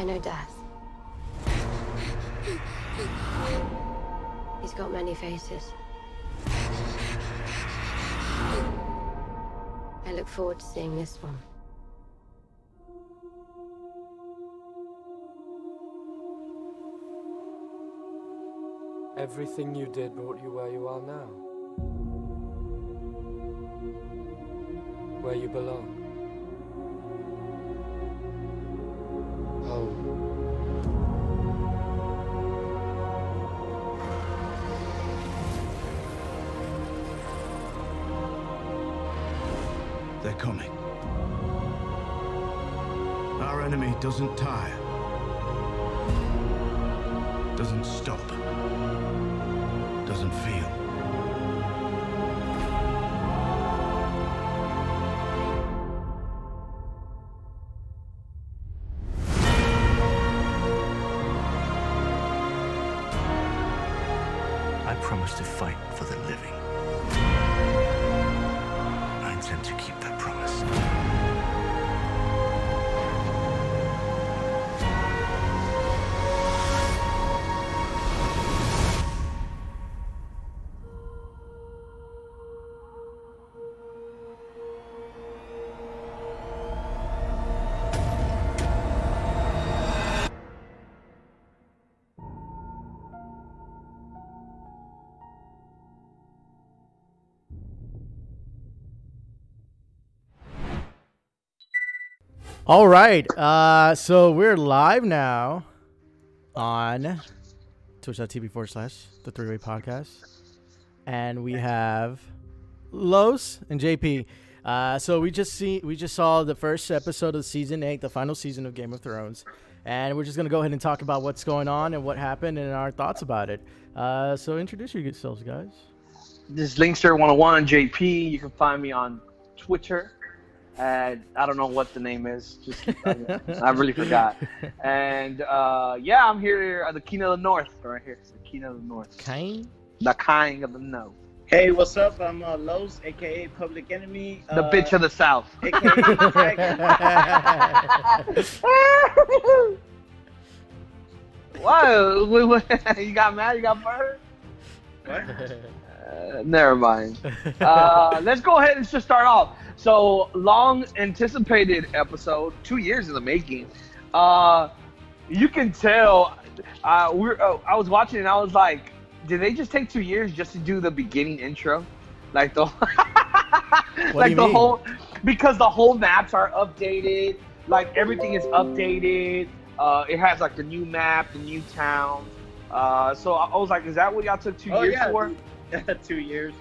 I know death. He's got many faces. I look forward to seeing this one. Everything you did brought you where you are now. Where you belong. They're coming. Our enemy doesn't tire, doesn't stop, doesn't feel. I promise to fight for the living. I intend to keep that promise. All right, so we're live now on twitch.tv/the3way podcast, and we have Los and JP. So we just saw the first episode of season 8, the final season of Game of Thrones, and we're just gonna go ahead and talk about what's going on and what happened and our thoughts about it. So introduce yourselves, guys. This is Linkster101 JP. You can find me on Twitter. I don't know what the name is. Just I really forgot. And yeah, I'm here at the King of the North, right here. It's the King of the North. King? The King of the North. Hey, what's up? I'm Los, aka Public Enemy. The bitch of the South. AKA What? You got mad? You got murdered? What? Never mind. Let's go ahead and just start off. So, long anticipated episode, 2 years in the making. You can tell, I was watching and I was like, did they just take 2 years just to do the beginning intro? Like the, whole, because the whole maps are updated. Like everything is updated. It has like the new map, the new town. So I was like, is that what y'all took 2 years for? 2 years.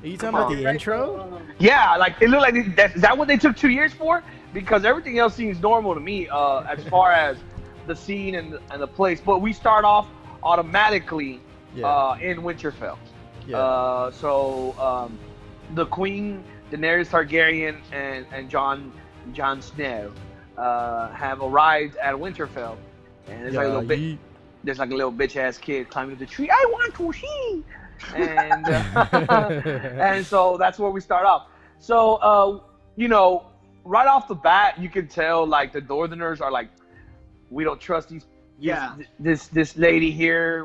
Are you talking about the intro? Yeah, like it looked like is that what they took 2 years for? Because everything else seems normal to me as far as the scene and the place. But we start off automatically in Winterfell. Yeah. So the Queen, Daenerys Targaryen, and Jon Snow have arrived at Winterfell, and there's like a little bit. There's like a little bitch ass kid climbing up the tree. I want to see. And and so that's where we start off. So you know, right off the bat, you can tell like the Northerners are like, we don't trust these. Yeah. This lady here.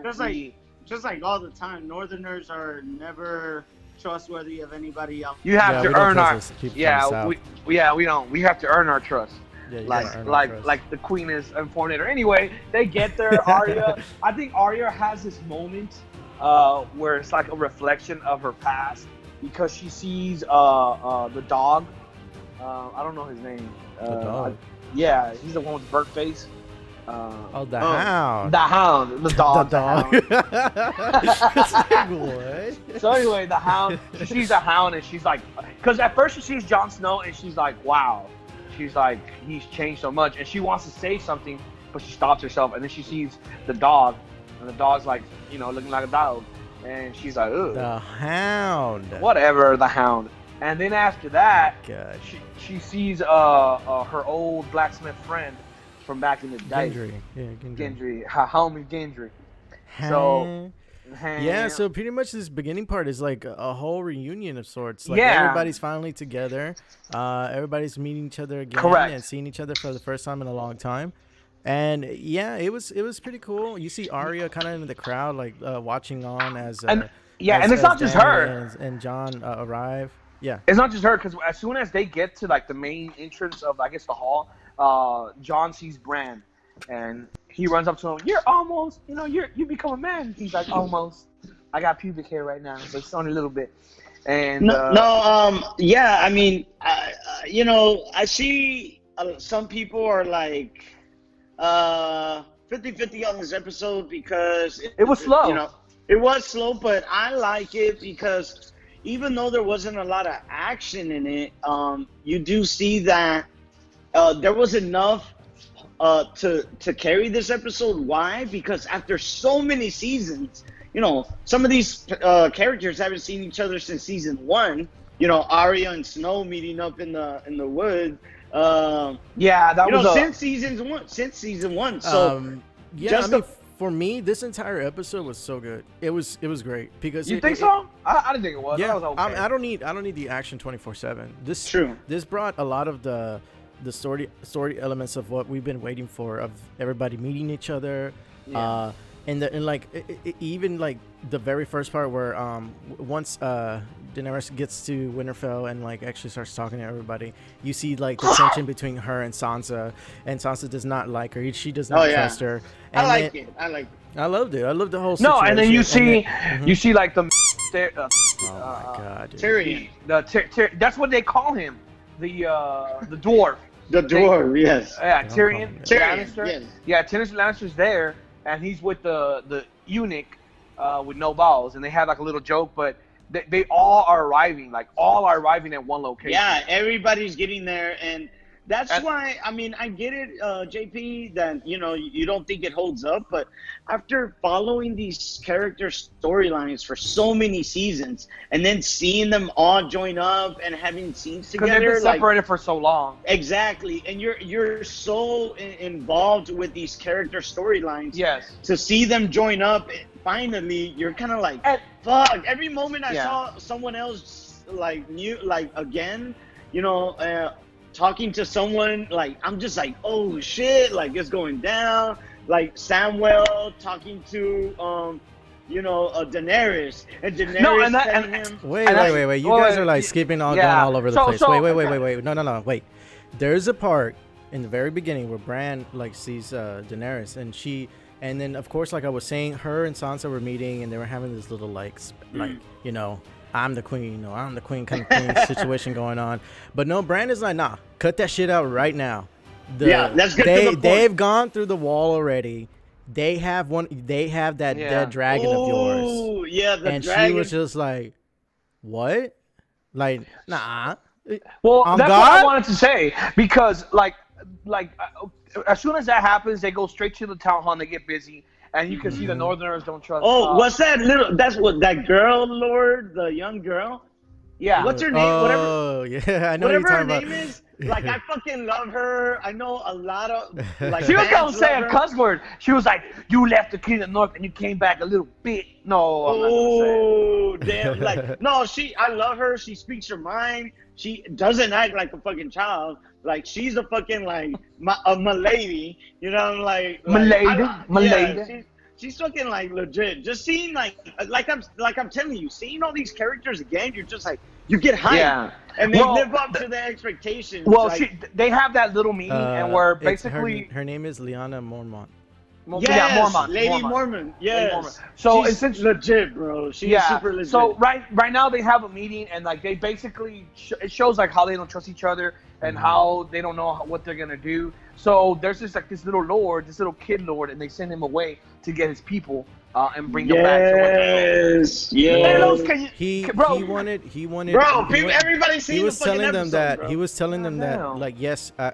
Just like all the time, Northerners are never trustworthy of anybody else. You have to earn our. We have to earn our trust. Yeah, like the Queen is informed. Anyway, they get there. Arya. I think Arya has this moment. Where it's like a reflection of her past because she sees the dog. I don't know his name. The dog. Yeah, he's the one with the burnt face. The Hound. The dog. The Hound. So anyway, the Hound. She sees the Hound and she's like, because at first she sees Jon Snow and she's like, wow. She's like, he's changed so much, and she wants to say something, but she stops herself, and then she sees the dog. And the dog's like, you know, looking like a dog. And she's like, ugh. The Hound. Whatever, the Hound. And then after that, she sees her old blacksmith friend from back in the day. Gendry. Yeah, Gendry. Her homie Gendry. So, yeah, so pretty much this beginning part is like a whole reunion of sorts. Like everybody's finally together. Everybody's meeting each other again. Correct. And seeing each other for the first time in a long time. And yeah, it was pretty cool. You see Arya kind of in the crowd, like watching on as and it's not just her and Jon arrive. Yeah, it's not just her, because as soon as they get to like the main entrance of I guess the hall, Jon sees Bran, and he runs up to him. You're almost, you become a man. He's like, almost. I got pubic hair right now, but it's only a little bit. And yeah, I mean, I see some people are like 50-50 on this episode because it was slow. It was slow, but I like it because even though there wasn't a lot of action in it, you do see that there was enough to carry this episode. Why? Because after so many seasons, some of these characters haven't seen each other since season 1. Arya and Snow meeting up in the wood. That was since season one. So for me, this entire episode was so good. It was great because I didn't think it was. Yeah, was okay. I don't need the action 24/7. This true. This brought a lot of the story elements of what we've been waiting for, of everybody meeting each other. Yeah. Even like the very first part where once Daenerys gets to Winterfell and like actually starts talking to everybody, you see like the tension between her and Sansa, and Sansa does not like her. She does not trust her. And I liked it. I loved it. I loved the whole situation. No, and then you see, like the Tyrion. That's what they call him, the dwarf. The dwarf, yes. Yeah, Tyrion Lannister. Yes. Yeah, Tyrion Lannister's there. And he's with the eunuch with no balls, and they had like a little joke, but they all are arriving, at one location. Yeah, everybody's getting there, and that's why, I mean, I get it, JP, that, you don't think it holds up, but after following these character storylines for so many seasons, and then seeing them all join up and having scenes together. Because they've been separated for so long. Exactly, and you're so involved with these character storylines. Yes. To see them join up, finally, you're kind of like, fuck, every moment I saw someone else, again, talking to someone, I'm just like, oh shit, it's going down. Like Samwell talking to Daenerys, and Daenerys telling him. Wait! You guys are skipping going all over the place. Wait! No! Wait! There's a part in the very beginning where Bran sees Daenerys, and she. And then, of course, like I was saying, her and Sansa were meeting, and they were having this little I'm the queen, I'm the queen kind of thing situation going on. But no, Bran is like, nah, cut that shit out right now. Let's get to the point. They've gone through the wall already. They have that dead dragon of yours. Oh, yeah, the dragon. And she was just like, what? Like, nah. Well, that's what I wanted to say, because as soon as that happens, they go straight to the town hall and they get busy. And you can see the Northerners don't trust. Oh, what's that little? That's what that girl, Lord, the young girl. Yeah. What's her name? Oh, whatever. Yeah, I know whatever her name is. Like, I fucking love her. I know a lot of. She was gonna say a cuss word. She was like, "You left the king of the north and you came back a little bit." No. Oh damn! I love her. She speaks her mind. She doesn't act like a fucking child. Like, she's a fucking, m'lady, m'lady. Yeah, she's fucking, legit. Just seeing, I'm telling you, seeing all these characters again, you're just like, you get hyped. Yeah. And they live up to their expectations. Well, they have that little meeting, and where basically... Her name is Lyanna Mormont. Yes, yeah, Lady Mormon. Yes. So it's legit, bro. She's super legit. So right now they have a meeting, and they basically it shows how they don't trust each other and how they don't know what they're gonna do. So there's just this little lord, this little kid lord, and they send him away to get his people and bring them back. He was telling them that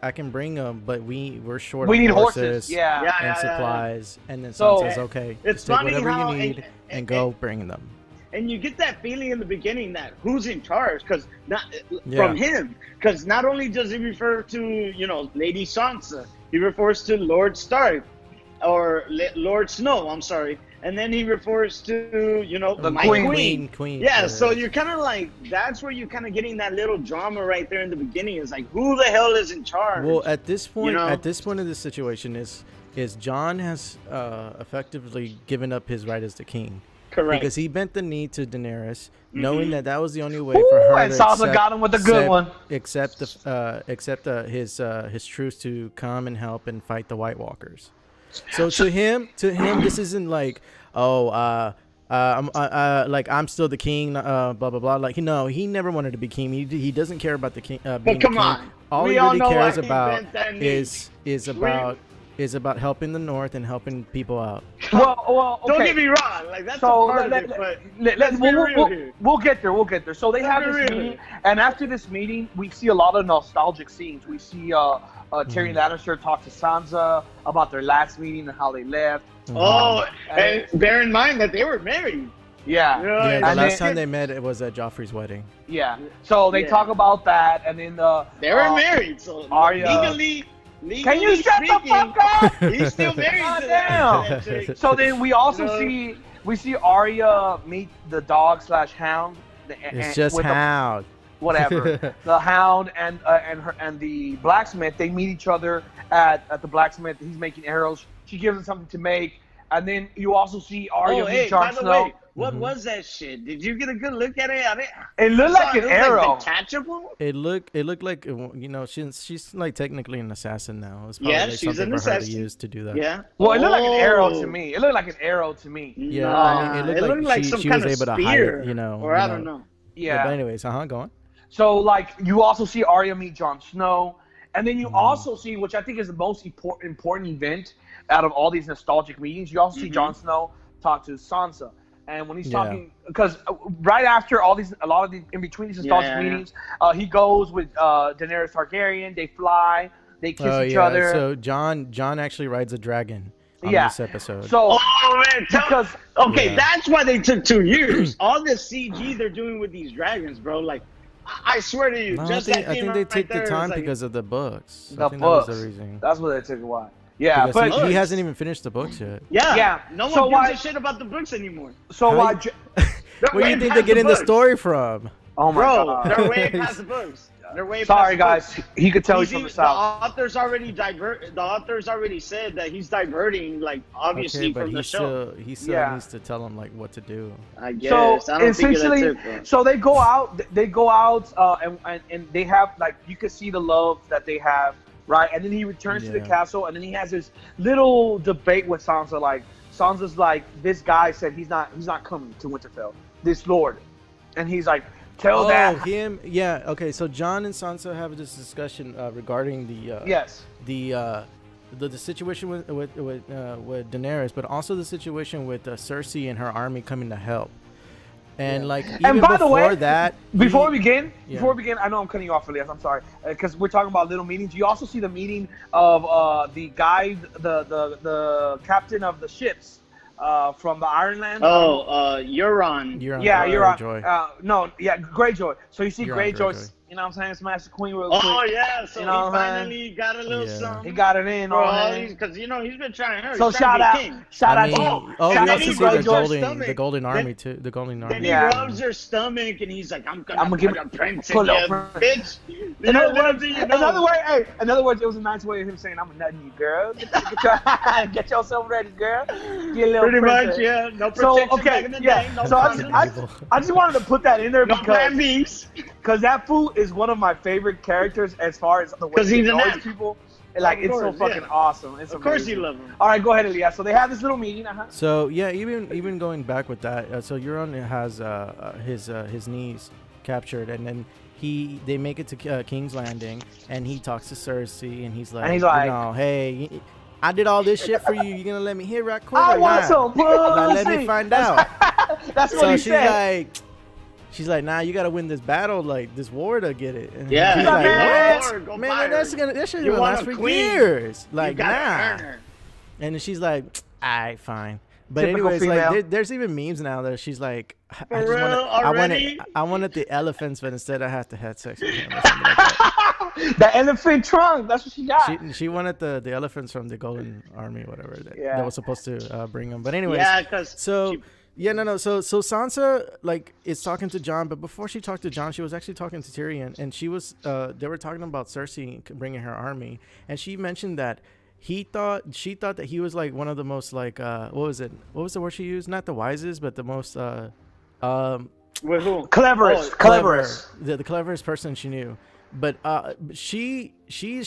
I can bring them, but we're short. We need horses. And supplies. And then Sansa says, okay, it's take whatever you need and go bring them. And you get that feeling in the beginning that who's in charge, from him, because not only does he refer to Lady Sansa, he refers to Lord Stark or Lord Snow. I'm sorry. And then he refers to, the queen. Yeah, so you're kind of that's where you're kind of getting that little drama right there in the beginning. It's like, who the hell is in charge? Well, at this point in this situation is Jon has effectively given up his right as the king. Correct. Because he bent the knee to Daenerys, knowing that was the only way for her. And Sansa got him with a good one. His troops to come and help and fight the White Walkers. So to him, this isn't like, oh, like I'm still the king, blah blah blah. Like no, he never wanted to be king. He doesn't care about the king. But come on, all he really cares about is about helping the North and helping people out. Well, okay. Don't get me wrong. Like that's so a part of it, but we'll get there. We'll get there. So they have this meeting, and after this meeting, we see a lot of nostalgic scenes. We see Tyrion Lannister talk to Sansa about their last meeting and how they left. Oh, and bear in mind that they were married. Yeah. You know, yeah, the last time they met, it was at Joffrey's wedding. Yeah. So they talk about that, and then they were married. So Arya, legally can you shut the fuck up? He's still married. Goddamn. So then we also see Arya meet the dog slash hound. It's just hound. Whatever. The hound and the blacksmith, they meet each other at the blacksmith. He's making arrows. She gives him something to make, and then you also see Arya meet Jon Snow. What was that shit? Did you get a good look at it? It looked like an arrow. Detachable. It looked like, you know, she's like technically an assassin now. It's probably like she's an assassin. To use to do that. Yeah. Well, it looked like an arrow to me. It looked like an arrow to me. Yeah. No. I mean, it looked like some kind of spear, you know, or I don't know. Yeah. But anyways, go on. So like you also see Arya meet Jon Snow, and then you also see, which I think is the most important event out of all these nostalgic meetings, you also see Jon Snow talk to Sansa, and when he's talking, because right after all these, in between these nostalgic meetings, he goes with Daenerys Targaryen. They fly, they kiss each other. So Jon actually rides a dragon on this episode. So that's why they took 2 years. All this CG they're doing with these dragons, bro, like. I swear to you, no, just I think they take the time because of the books. The books. That was the reason. That's what they took a while. Yeah, because but he hasn't even finished the books yet. Yeah, yeah. No one gives a shit about the books anymore. So why? Where do you think they're getting the story from? Oh my god, they're way past the books. They're way past the books. He could tell you from the south. The author's already said that he's diverting, like obviously from the show. He still needs to tell him like what to do. I guess. So I don't essentially, think it, so they go out. They go out, and they have like you can see the love that they have, right? And then he returns to the castle, and then he has this little debate with Sansa. Like Sansa's like, this guy said he's not coming to Winterfell. This lord, and he's like. Tell that him. Yeah. Okay. So Jon and Sansa have this discussion regarding the the situation with Daenerys, but also the situation with Cersei and her army coming to help. And like, even and by the way, before we begin, I know I'm cutting you off, Elias. I'm sorry, because we're talking about little meetings. You also see the meeting of the guy, the captain of the ships. From the Iron Lands. Oh, Euron. Yeah, Euron. Greyjoy. So you see Greyjoy, you know what I'm saying, smash the queen real quick. Oh, yeah, so you know he finally got a little something. He got it in on him. Because, you know, he's been trying to hurt. So shout out. Oh, we also see the Golden Army, too. The Golden Army. Then he rubs her stomach, and he's like, I'm going to give a prince to you, bitch. In other words, it was a nice way of him saying, I'm nutting you, girl. Get yourself ready, girl. Pretty much, yeah. No protection back in the day. So I just wanted to put that in there because that fool is one of my favorite characters as far as the way he knows people. Like it's so fucking awesome. It's amazing. Of course you love him. All right, go ahead, Elias. So they have this little meeting. So yeah, even going back with that, so Euron has his niece captured, and then. They make it to King's Landing, and he talks to Cersei, and he's like, you know, hey, I did all this shit for you. You're gonna let me hear right quick? I want some pussy. Let me find out. That's what he said. She's like, nah, you gotta win this battle, like this war to get it. And he's like, what? Man, that shit's gonna last for years. Like, nah. And then she's like, all right, fine. But anyways, like there's even memes now that she's like, I wanted the elephants, but instead I have to have sex with him. Or something like that. The elephant trunk, that's what she got. She wanted the elephants from the Golden Army, whatever that was supposed to bring them. But anyways, So Sansa like is talking to Jon, but before she talked to Jon, she was actually talking to Tyrion, and they were talking about Cersei bringing her army, and she mentioned that she thought that he was like one of the most like what was the word she used? Not the wisest, but the most with who? Cleverest. The cleverest person she knew. But she's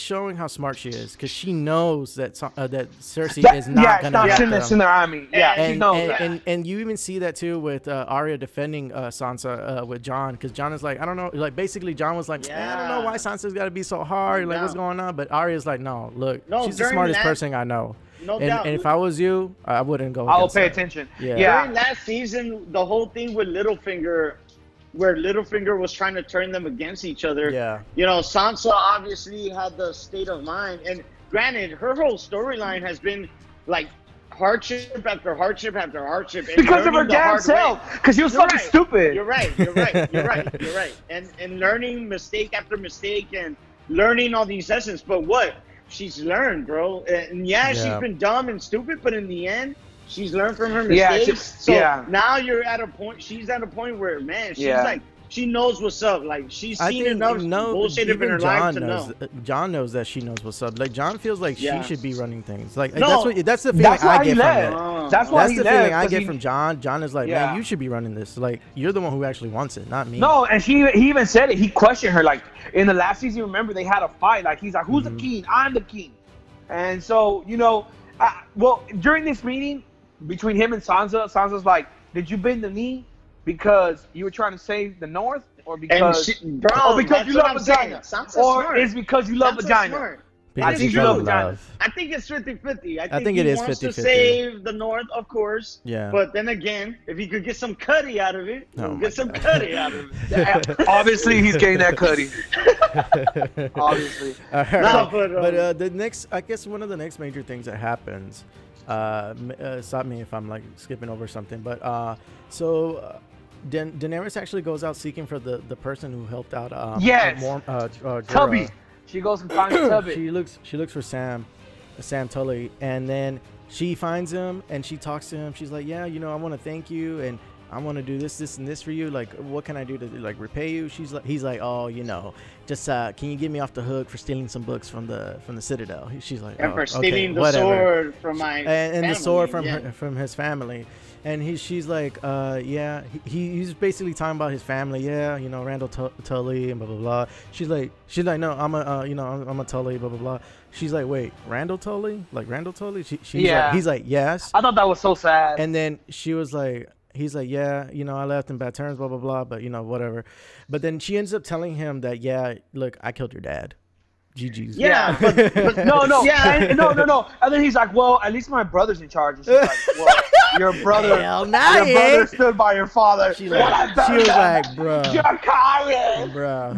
showing how smart she is because she knows that that Cersei is not going to help them. Yeah, in their army. Yeah, and, she knows that. And you even see that too with Arya defending Sansa with Jon, because Jon is like, I don't know, like basically Jon was like, I don't know why Sansa's got to be so hard, like what's going on. But Arya's like, no, look, she's the smarest person I know. No doubt. And if I was you, I wouldn't go. I'll pay attention. Yeah. During that season, the whole thing with Littlefinger, where Littlefinger was trying to turn them against each other. Yeah. You know, Sansa obviously had the state of mind. And granted, her whole storyline has been like hardship after hardship after hardship. And because of her damn self. Because she was fucking stupid. You're right. You're right. You're right. You're right. And learning mistake after mistake and learning all these lessons. But what? She's learned, bro. And she's been dumb and stupid. But in the end, she's learned from her mistakes. Now you're at a point. She's at a point where, man, she's like, she knows what's up. Like she's seen enough bullshit in her life to know. Jon knows that she knows what's up. Like Jon feels like she should be running things. Like that's the feeling I get from it. That's why that's the feeling I get from Jon. Jon is like, man, you should be running this. Like you're the one who actually wants it, not me. No, and he even said it. He questioned her. Like in the last season, remember they had a fight. Like he's like, who's the king? I'm the king. And so you know, during this meeting. Between him and Sansa, Sansa's like, did you bend the knee because you were trying to save the North, or because you love vagina, or it's because you love vagina? I think you love vagina. I think it's 50-50. I think it is 50-50. He wants to save the North, of course. Yeah. But then again, if he could get some cutty out of it, obviously, he's getting that cutty. Obviously. Right. But the next, I guess, one of the next major things that happens. Stop me if I'm like skipping over something, but Daenerys actually goes out seeking for the person who helped out Tully. She goes and finds Tully. She looks for Sam Tully, and then she finds him and she talks to him. She's like, yeah, you know, I want to thank you, and I want to do this, this, and this for you. Like, what can I do to like repay you? He's like, oh, you know, just can you get me off the hook for stealing some books from the Citadel? She's like, and for stealing the sword from my family, the sword from his family, and she's like, he's basically talking about his family, you know, Randall Tully and blah blah blah. She's like, no, I'm a I'm a Tully, blah blah blah. She's like, wait, Randall Tully? Like Randall Tully? He's like, yes. I thought that was so sad. And then she was like. He's like, yeah, you know, I left in bad terms, blah, blah, blah, but, you know, whatever. But then she ends up telling him that, yeah, look, I killed your dad. GG's. Yeah, but no. Yeah, no. And then he's like, well, at least my brother's in charge. And she's like, well, your brother stood by your father. She was like, bro.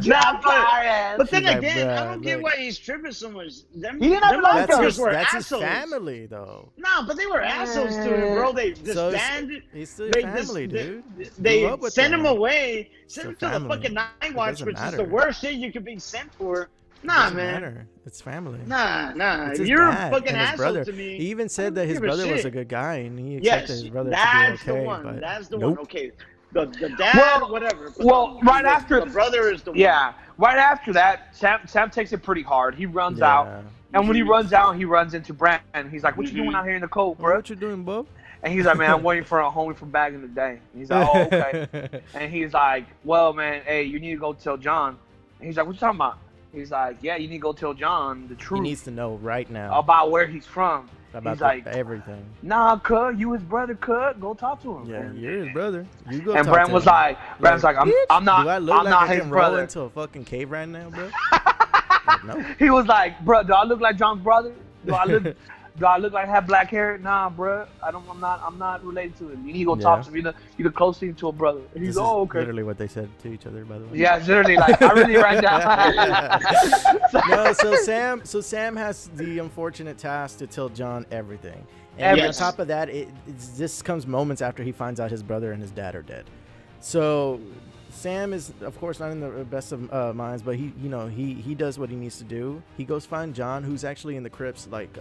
Targaryen. But then again, I don't get why he's tripping so much. He didn't have like that's his family, though. No, but they were assholes to him, bro. They disbanded. He's still your family, dude. They sent him away. Sent him to the fucking Night Watch, which is the worst shit you could be sent for. Nah, man. Matter. It's family. Nah. You're a fucking asshole to me. He even said that his brother was a good guy, and he expected his brother to be okay. That's the one. Okay. The dad, whatever. Well, right after the brother is the one. Yeah. Right after that, Sam takes it pretty hard. He runs out, and when he runs out, he runs into Bran, and he's like, "What you doing out here in the cold, bro? What you doing, bub?" And he's like, "Man, I'm waiting for a homie from back in the day." And he's like, "Oh, okay." And he's like, "Well, man, hey, you need to go tell Jon." And he's like, "What you talking about?" He's like, yeah, you need to go tell Jon the truth. He needs to know right now. About where he's from. About everything. Nah, cuz, you his brother, cuz. Go talk to him. Yeah, man. You're his brother. You go and talk Bran to was him. Like, Bran's like, I'm not, do I look I'm like not I his brother. Into a fucking cave right now, bro? Like, no. He was like, bro, do I look like Jon's brother? Do I look like I have black hair? Nah, bro. I'm not related to him. You need to go talk to him. You're the closest to a brother. And he's oh, okay. Literally what they said to each other, by the way. Yeah, literally. Like I really ran down. No, so Sam has the unfortunate task to tell Jon everything, and on top of that, this comes moments after he finds out his brother and his dad are dead. So Sam is, of course, not in the best of minds, but he does what he needs to do. He goes find Jon, who's actually in the crypts, like.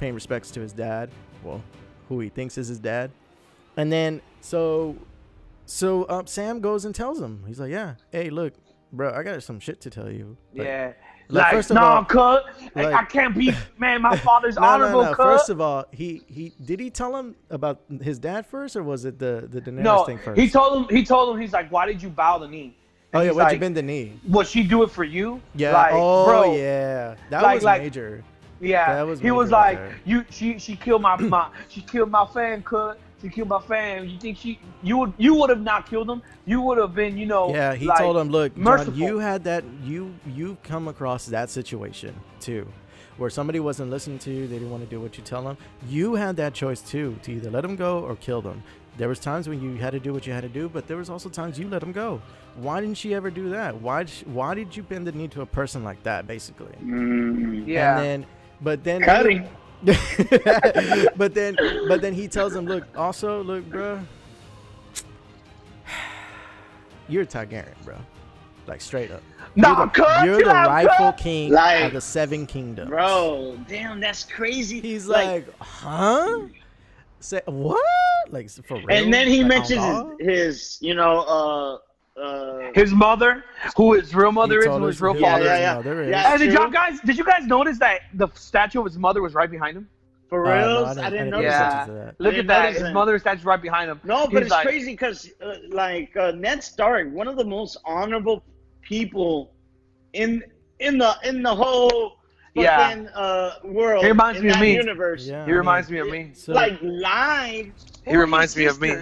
Paying respects to his dad, well, who he thinks is his dad, and then Sam goes and tells him. He's like, "Yeah, hey, look, bro, I got some shit to tell you. Like, yeah. Like first of all, cut. Like, I can't be, man. My father's honorable. No. Cut. First of all, he did he tell him about his dad first, or was it the Daenerys thing first? He told him. He told him. He's like, why did you bow the knee? And oh yeah, why'd you bend the knee? Will she do it for you? Yeah. Like, oh bro, yeah. That was major. Yeah. That was major. He was like, right, you. She killed my she killed my fan, cut. You killed my fam. You think she? You would have not killed him. You would have been, you know. Yeah, he like, told him, look, Jon, you had that. You come across that situation too, where somebody wasn't listening to you. They didn't want to do what you tell them. You had that choice too, to either let them go or kill them. There was times when you had to do what you had to do, but there was also times you let them go. Why didn't she ever do that? Why did you bend the knee to a person like that, basically? Yeah. And then, but then cutting. but then he tells him, look, also, look, bro, you're a Targaryen, bro, like straight up. No, you're the rightful king of the Seven Kingdoms, bro. Damn, that's crazy. He's like huh? Say what? Like for real? And then he like, mentions his, you know, his mother, who his real mother is, who his real father is. Yeah, and did you guys notice that the statue of his mother was right behind him? For real? No, I didn't notice that. Look at that. His mother's statue right behind him. No, but it's like, crazy because, Ned Stark, one of the most honorable people in the whole fucking world. He reminds me of me. Universe. Yeah, he reminds me of me. So, like, lied. He reminds me of me.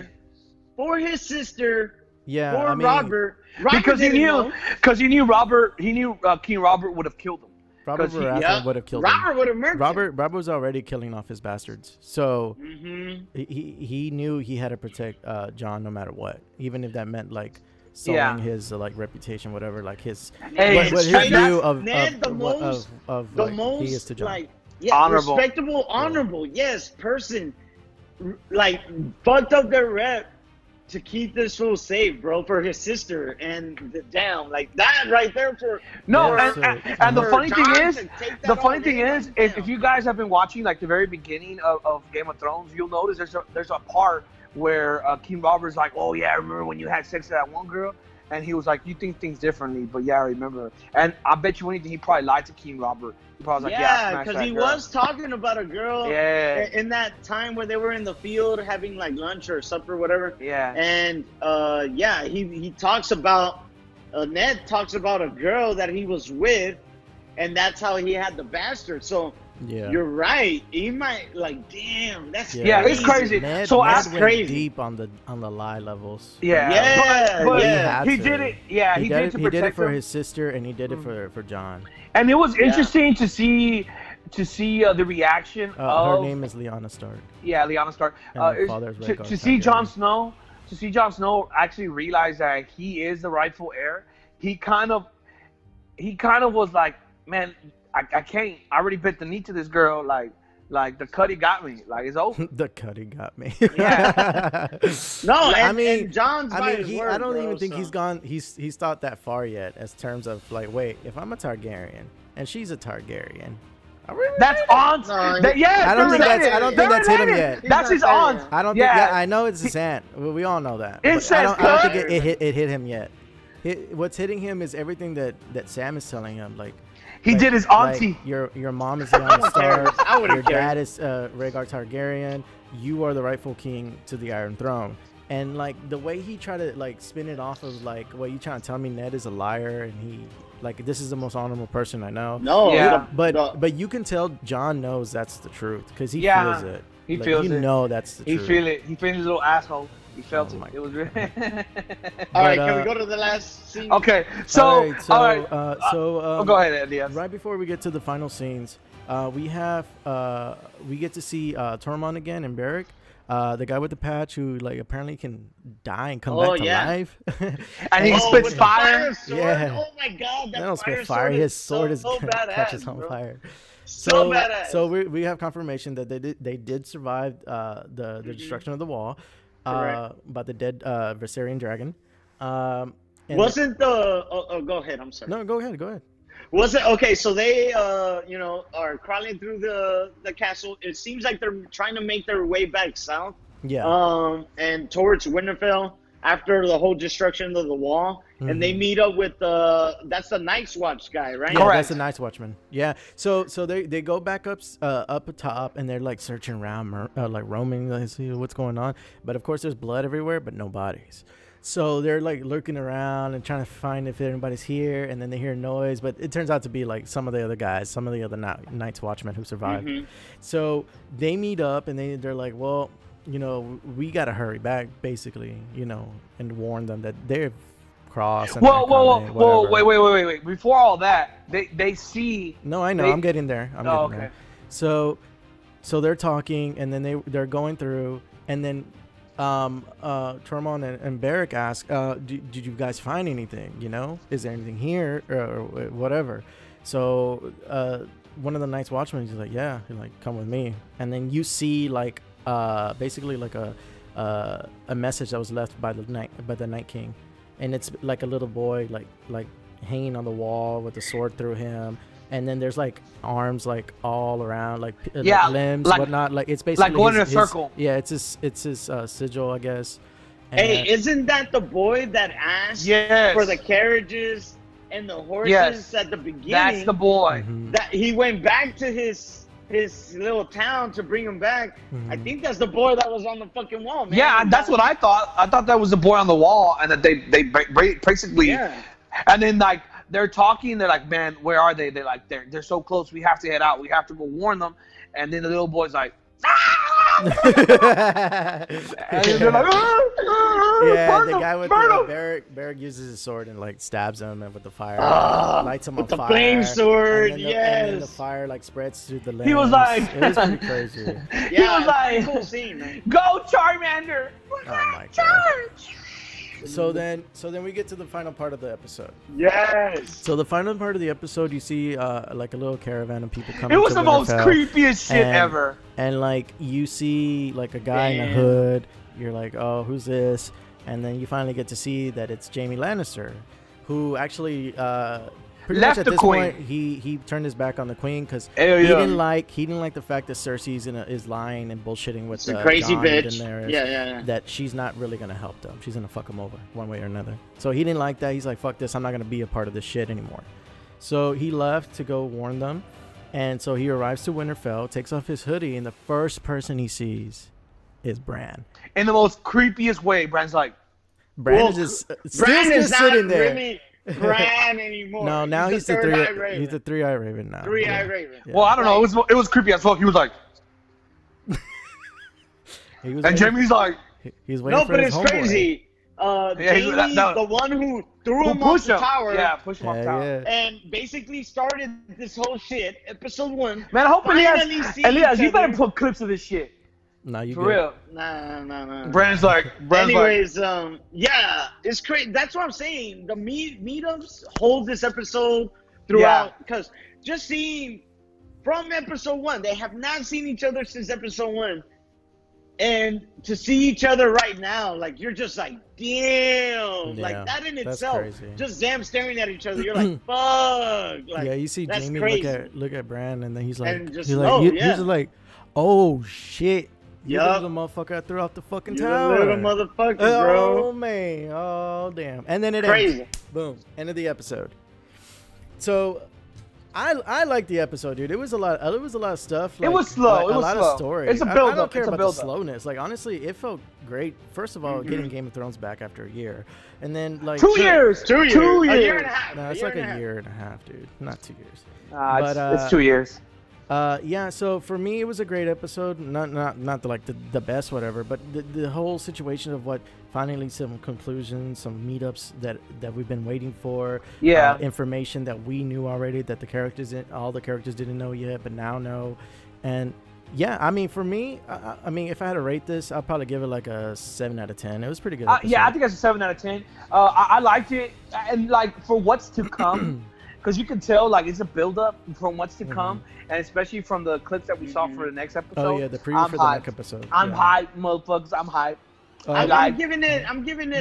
For his sister. Yeah, or I mean, Robert because he knew, Robert. He knew King Robert would have killed him. Robert would have killed him. Robert would have murdered him. Robert was already killing off his bastards, so he knew he had to protect Jon no matter what, even if that meant like selling his reputation, whatever, like his his view of he is to Jon. Like, yeah, honorable, respectable, honorable, yes, person, like fucked up their rep to keep this fool safe, bro, for his sister and the damn, like that right there. For no, and the funny thing is, if you guys have been watching like the very beginning of Game of Thrones, you'll notice there's a part where King Robert's like, oh yeah, I remember when you had sex with that one girl, and he was like, you think things differently, but yeah, I remember. And I bet you anything, he probably lied to King Robert. He probably was like, yeah, because he was talking about a girl in that time where they were in the field having like lunch or supper, or whatever. Yeah. And yeah, he talks about Ned talks about a girl that he was with, and that's how he had the bastard. So yeah, you're right. He might like, damn, that's crazy. It's crazy. Ned, so I went deep on the lie levels. Yeah, yeah, but he did it. Yeah, he did it for his sister, and he did it for Jon. And it was interesting to see the reaction. Her name is Lyanna Stark. Yeah, Lyanna Stark. To see Jon Snow, actually realize that he is the rightful heir. He kind of was like, man, I can't. I already bit the knee to this girl. Like the cutty got me. Like it's over. The cutty got me. Yeah. No, and, I mean, and Jon's. I mean, I don't even think he's gone. He's thought that far yet, as terms of like, wait, if I'm a Targaryen and she's a Targaryen, that's aunt. Yeah, I don't think that's. I don't think that's hit him yet. That's his aunt. I don't think. Yeah, I know it's his aunt. We all know that. I don't think it hit him yet. What's hitting him is everything that Sam is telling him. Like. He did his auntie. Like your mom is Lyanna Stark. Your dad is Rhaegar Targaryen. You are the rightful king to the Iron Throne. And like the way he tried to like spin it off of like, well, you trying to tell me Ned is a liar and he like this is the most honorable person I know. No, yeah, but you can tell Jon knows that's the truth because he feels it. He feels it. You know that's the truth. He feels it. He feels his little asshole. He felt it. It was real. All right, can we go to the last scene? Okay, so go ahead, Andy. Right before we get to the final scenes, we get to see Tormund again and Beric, the guy with the patch who like apparently can die and come back to life. And he spits fire. Yeah. Oh my God! That don't spit fire. His sword is catches on fire. So we have confirmation that they did survive the destruction of the wall. About the dead Viserion dragon. Wasn't the go ahead, I'm sorry. No, go ahead. Was it okay, so they you know, are crawling through the castle. It seems like they're trying to make their way back south. Yeah. And towards Winterfell. after the whole destruction of the wall, and they meet up with that's the Night's Watch guy, right? Yeah, correct. That's the Night's Watchman. Yeah. So they go back up top, and they're like searching around, like roaming, like see what's going on. But of course, there's blood everywhere, but no bodies. So they're like lurking around and trying to find if anybody's here, and then they hear a noise, but it turns out to be like some of the other guys, some of the other Night's Watchmen who survived. So they meet up, and they're like, well, you know, we gotta hurry back, basically, you know, and warn them that they're crossed. Whoa, wait! Before all that, they see. No, I know. I'm getting there. I'm getting there. So they're talking, and then they're going through, and then. Tormund and Beric ask, did you guys find anything? You know, is there anything here or whatever? So one of the Night's Watchmen is like, yeah, he's like, come with me. And then you see like basically like a message that was left by the Night King, and it's like a little boy like hanging on the wall with a sword through him. And then there's like arms like all around, like, yeah, like limbs, like, whatnot. Like it's basically like going in a circle. Yeah, it's his sigil, I guess. And hey, isn't that the boy that asked for the carriages and the horses at the beginning? That's the boy. That he went back to his little town to bring him back. I think that's the boy that was on the fucking wall, man. Yeah, that's what I thought. I thought that was the boy on the wall, and that they basically, and then like. They're talking. They're like, man, where are they? They're like, they're so close. We have to head out. We have to go warn them. And then the little boy's like, ah! And they're like, ah! Yeah, the guy with the Beric uses his sword and like stabs him and with the fire, lights him on fire. The flame sword, and then the fire like spreads through the land. He was like, it was pretty crazy. Yeah, he was like, cool scene, man. Go Charmander! Oh my God. So then we get to the final part of the episode. Yes. So the final part of the episode, you see like a little caravan of people coming. It was the most creepiest shit ever. And like you see like a guy in a hood. You're like, oh, who's this? And then you finally get to see that it's Jaime Lannister, who actually left the queen. He turned his back on the queen because he didn't like the fact that Cersei's is lying and bullshitting with the crazy bitch. That she's not really gonna help them. She's gonna fuck them over one way or another. So he didn't like that. He's like, fuck this. I'm not gonna be a part of this shit anymore. So he left to go warn them, and so he arrives to Winterfell, takes off his hoodie, and the first person he sees is Bran. In the most creepiest way, Bran's like, Bran is just sitting there. Really Bran anymore. No, now he's the three-eyed raven now. Three-eyed raven. Yeah. Well, I don't know. It was creepy as fuck. He was like, and Jaime's like, he's waiting for his homeboy. No, but it's crazy. Jaime, the one who threw him off the tower. Yeah, push him off the tower. Yeah. And basically started this whole shit. Episode 1. Man, I hope Elias, you better put clips of this shit. No, you for real. No. Bran's like, anyways, yeah, it's crazy. That's what I'm saying. The meetups hold this episode throughout because just seeing from episode 1, they have not seen each other since episode 1, and to see each other right now, like you're just like, damn, like that in itself, crazy. Just damn staring at each other. You're like, fuck. Like, yeah, you see Jaime look at Bran, and then he's like, oh shit. Yeah, the motherfucker I threw off the fucking tower. Little motherfucker, bro. Oh man, oh damn. And then it ends. Boom. End of the episode. So, I like the episode, dude. It was a lot. It was a lot of stuff. Like, it was slow. Like, a lot of story. It's a build up. I don't care about the slowness. Like honestly, it felt great. First of all, getting Game of Thrones back after a year, and then like two years, a year and a half. No, it's like a year and a half, dude. Not 2 years. It's 2 years. Yeah, so for me, it was a great episode. Not like the best, whatever, but the whole situation of what finally some conclusions, some meetups that we've been waiting for. Yeah, information that we knew already that all the characters didn't know yet, but now know. And yeah, I mean, for me, I mean, if I had to rate this, I'd probably give it like a 7 out of 10. It was pretty good. Yeah, I think that's a 7 out of 10. I liked it, and like for what's to come. Because you can tell, like, it's a build-up from what's to come, and especially from the clips that we saw for the next episode. Oh yeah, the preview for the next episode. I'm hyped, motherfuckers. I'm hyped. I'm giving it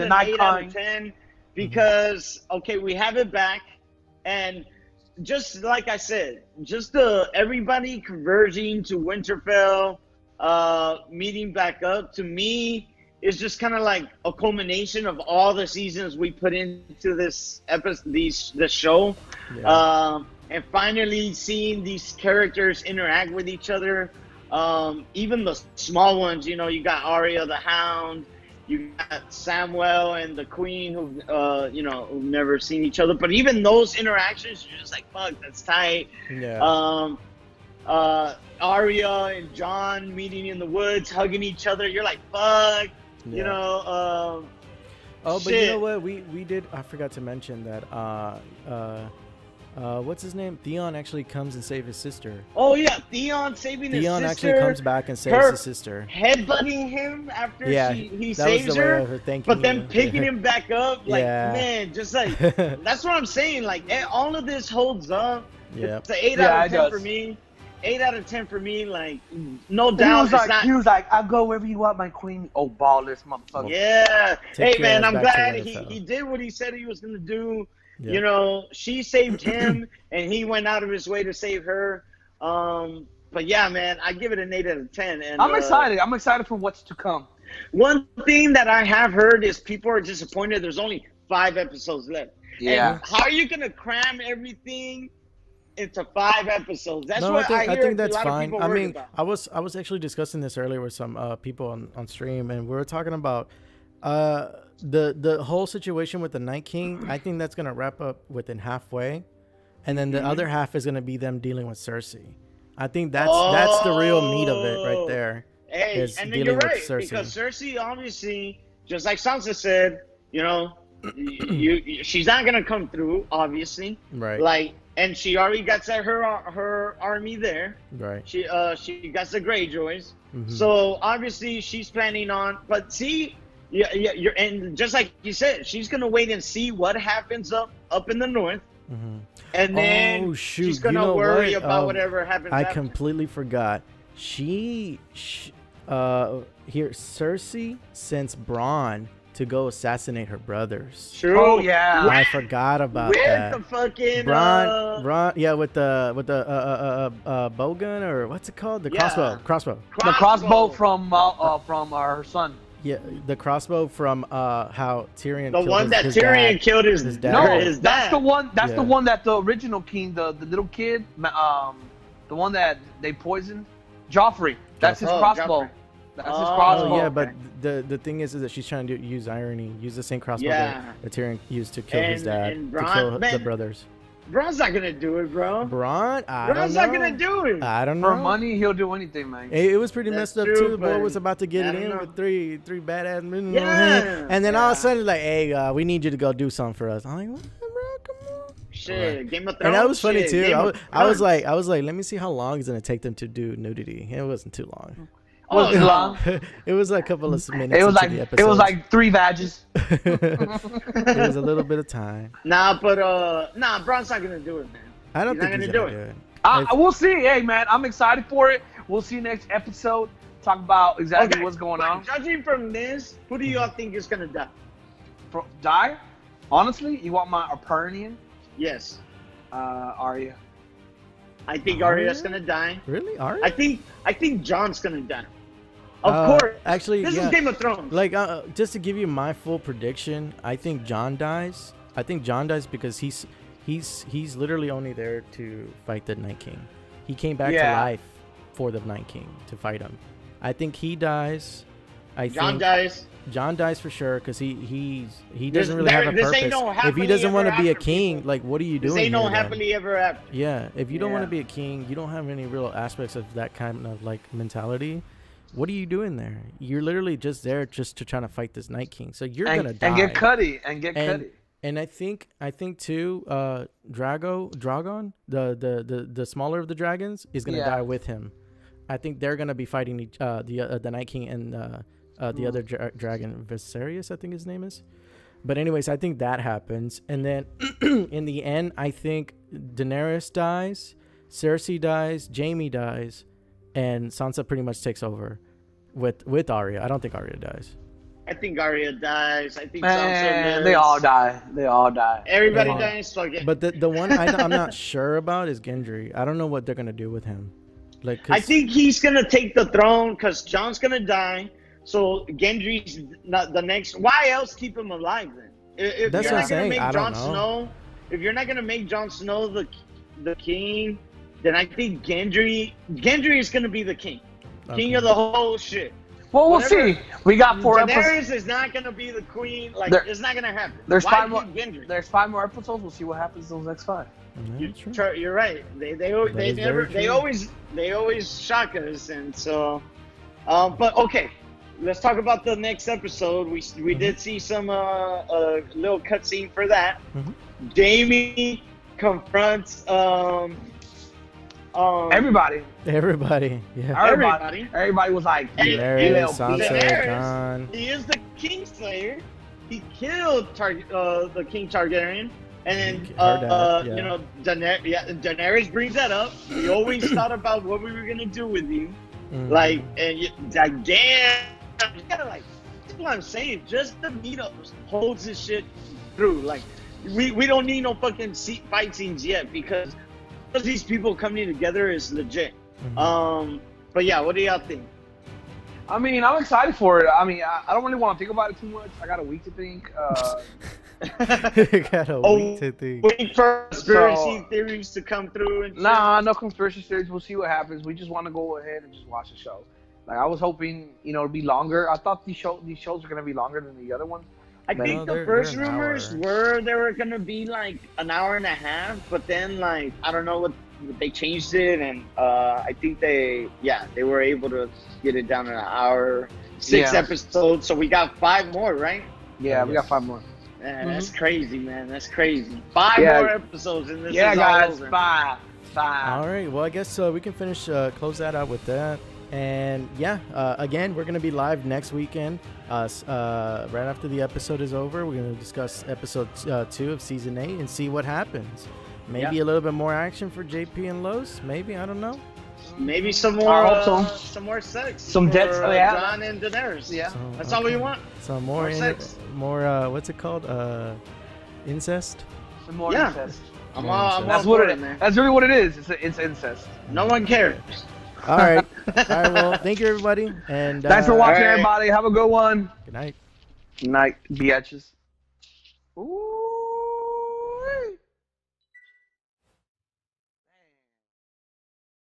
an 8 out of 10 because okay, we have it back, and just like I said, just everybody converging to Winterfell, meeting back up. To me, is just kind of like a culmination of all the seasons we put into this episode, this show. Yeah. And finally seeing these characters interact with each other, even the small ones, you know, you got Arya the Hound, you got Samwell and the Queen who, you know, who've never seen each other. But even those interactions, you're just like, fuck, that's tight. Yeah. Arya and Jon meeting in the woods, hugging each other. You're like, fuck, yeah. You know. Oh, shit. But you know what? We did. I forgot to mention that. What's his name? Theon actually comes and saves his sister. Oh yeah, Theon saving his sister. Theon actually comes back and saves his sister. Headbutting him after he saves her, but then picking him back up. Like man, just like that's what I'm saying. Like all of this holds up. Yeah. It's an 8 out of 10 for me. 8 out of 10 for me, like no doubt. He was, like, I'll go wherever you want, my queen. Oh, ball this motherfucker. Yeah. Hey man, I'm glad he did what he said he was gonna do. Yep. You know, she saved him and he went out of his way to save her. But yeah, man, I give it an 8 out of 10 and I'm excited. I'm excited for what's to come. One thing that I have heard is people are disappointed there's only 5 episodes left. Yeah. And how are you gonna cram everything into 5 episodes? That's what I think that's fine. I mean, I was actually discussing this earlier with some people on stream, and we were talking about the whole situation with the Night King. I think that's gonna wrap up within halfway, and then the other half is gonna be them dealing with Cersei. I think that's the real meat of it right there. Hey, and then you're right, because Cersei, obviously, just like Sansa said, you know, she's not gonna come through, obviously. Right. Like. And she already got her army there. Right. She got the Greyjoys. So obviously she's planning on. But see, and just like you said, she's gonna wait and see what happens up in the north, and then she's gonna worry about whatever happens. I completely forgot. Cersei sends Bronn to go assassinate her brothers. True. Oh yeah, I forgot about that. With the fucking Bronn, yeah, with the bowgun, or what's it called? The crossbow. The crossbow from her son. Yeah, the crossbow from how Tyrion. The one that Tyrion killed his dad. No, that's the one. That's the one that the original king, the little kid, the one that they poisoned, Joffrey. That's his crossbow. That's his crossbow. Yeah, but the thing is that she's trying to use irony, use the same crossbow that Tyrion used to kill his dad, to kill the brothers. Bronn's not gonna do it, bro. Bronn's not gonna do it. I don't know. For money, he'll do anything, man. It was pretty messed up too. The boy was about to get it in with three badass men. Yeah. And then all of a sudden, like, hey, we need you to go do something for us. I'm like, what, bro? Come on. Shit, Game of Thrones. And that was funny too. I was like, let me see how long it's gonna take them to do nudity. It wasn't too long. It was like a couple of minutes. It was like 3 badges. It was a little bit of time. Nah, but Bronn's not gonna do it, man. I don't think he's gonna do it. We'll see. Hey, man, I'm excited for it. We'll see you next episode. Talk about exactly what's going on. Judging from this, who do y'all think is gonna die? Die? Honestly, you want my opinion? Yes. Arya. I think Arya's gonna die. Really, Arya? I think Jon's gonna die. Of course. Actually, this is Game of Thrones. Like, just to give you my full prediction, I think Jon dies. I think Jon dies because he's literally only there to fight the Night King. He came back to life for the Night King to fight him. I think he dies. Jon dies. Jon dies for sure because he doesn't really have a purpose. If he doesn't want to be a king, like what are you doing? They don't happily ever after. Yeah, if you don't want to be a king, you don't have any real aspects of that kind of like mentality. What are you doing there? You're literally just there just to try to fight this Night King. So you're gonna die and get cutty And I think too, Dragon, the smaller of the dragons, is gonna die with him. I think they're gonna be fighting the Night King and. The other dragon, Viserion, I think his name is. But anyways, I think that happens. And then in the end, I think Daenerys dies, Cersei dies, Jaime dies, and Sansa pretty much takes over with Arya. I don't think Arya dies. I think Arya dies. I think Sansa lives. They all die. They all die. Everybody dies. But the one I'm not sure about is Gendry. I don't know what they're going to do with him. Like, I think he's going to take the throne because Jon's going to die. So Gendry's not the next. Why else keep him alive then? If that's you're what not gonna make Jon Snow, if you're not gonna make Jon Snow the king, then I think Gendry is gonna be the king, okay. King of the whole shit. Well, we'll see. We got 4 Daenerys episodes. Daenerys is not gonna be the queen. Like it's not gonna happen. There's why 5 more. Gendry? There's 5 more episodes. We'll see what happens in those next 5. You're right. They always shock us, and so. But okay, let's talk about the next episode. We did see some little cutscene for that. Jaime confronts everybody. Yeah. Everybody was like, Sansa, he is the Kingslayer. He killed the King Targaryen, and then you know, Daenerys brings that up. We always thought about what we were gonna do with you. Like, and you, like, damn, you gotta, like, that's what I'm saying. Just the meetups holds this shit through. Like, we don't need no fucking fight scenes yet because these people coming together is legit. But yeah, what do y'all think? I mean, I'm excited for it. I mean, I don't really want to think about it too much. I got a week to think. Wait for conspiracy theories to come through. And no conspiracy theories. We'll see what happens. We just want to go ahead and just watch the show. Like I was hoping, you know, it'd be longer. I thought these shows are gonna be longer than the other ones. I think the first rumors were they were gonna be like an hour and a half, but then like I don't know what they changed it, and I think they were able to get it down in an hour. 6 episodes, so we got 5 more, right? Yeah, we got 5 more. Man, that's crazy, man. That's crazy. 5 more episodes in this. Yeah, guys, over. 5. All right. Well, I guess we can finish, close that out with that. And yeah, again, we're gonna be live next weekend. Right after the episode is over, we're gonna discuss episode 2 of season 8 and see what happens. Maybe a little bit more action for JP and Los. Maybe, I don't know. Maybe some more, some more sex. Some deaths for Jon and Daenerys. Yeah, so, that's all we want. Some more sex. More, what's it called? Incest. Some more incest. That's really what it is. It's incest. No one cares. All right. Well, thank you, everybody, and thanks for watching, everybody. Have a good one. Good night. Good night, bitches. Ooh.